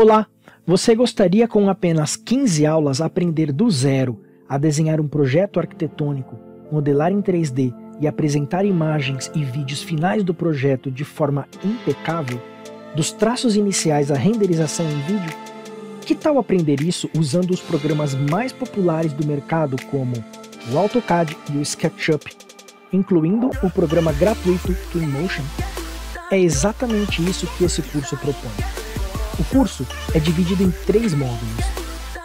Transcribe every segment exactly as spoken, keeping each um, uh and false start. Olá! Você gostaria com apenas quinze aulas aprender do zero a desenhar um projeto arquitetônico, modelar em três D e apresentar imagens e vídeos finais do projeto de forma impecável? Dos traços iniciais à renderização em vídeo? Que tal aprender isso usando os programas mais populares do mercado como o AutoCAD e o SketchUp, incluindo o programa gratuito Twinmotion? É exatamente isso que esse curso propõe. O curso é dividido em três módulos.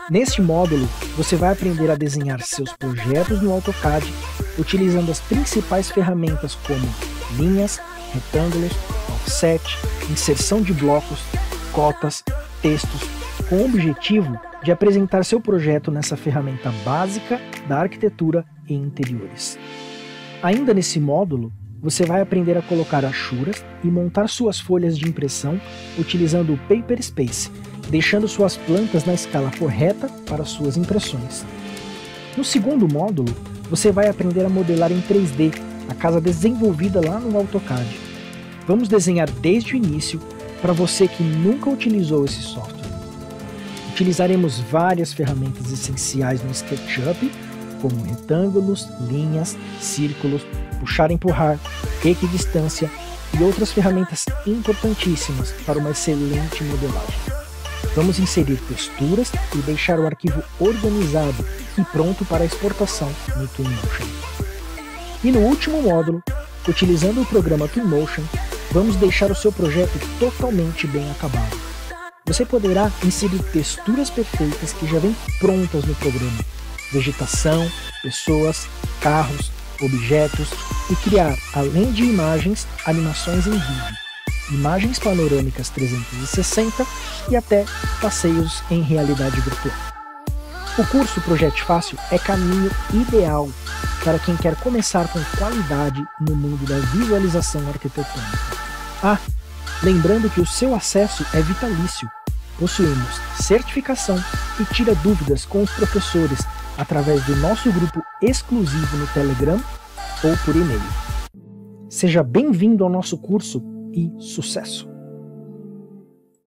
Neste módulo, você vai aprender a desenhar seus projetos no AutoCAD, utilizando as principais ferramentas como linhas, retângulos, offset, inserção de blocos, cotas, textos, com o objetivo de apresentar seu projeto nessa ferramenta básica da arquitetura e interiores. Ainda nesse módulo, você vai aprender a colocar achuras e montar suas folhas de impressão utilizando o Paper Space, deixando suas plantas na escala correta para suas impressões. No segundo módulo, você vai aprender a modelar em três D, a casa desenvolvida lá no AutoCAD. Vamos desenhar desde o início para você que nunca utilizou esse software. Utilizaremos várias ferramentas essenciais no SketchUp, como retângulos, linhas, círculos, puxar e empurrar, equidistância e outras ferramentas importantíssimas para uma excelente modelagem. Vamos inserir texturas e deixar o arquivo organizado e pronto para exportação no Twinmotion. E no último módulo, utilizando o programa Twinmotion, vamos deixar o seu projeto totalmente bem acabado. Você poderá inserir texturas perfeitas que já vêm prontas no programa, vegetação, pessoas, carros, objetos e criar, além de imagens, animações em vídeo, imagens panorâmicas trezentos e sessenta e até passeios em realidade virtual. O curso Projeto Fácil é caminho ideal para quem quer começar com qualidade no mundo da visualização arquitetônica. Ah, lembrando que o seu acesso é vitalício. Possuímos certificação e tira dúvidas com os professores através do nosso grupo exclusivo no Telegram ou por e-mail. Seja bem-vindo ao nosso curso e sucesso!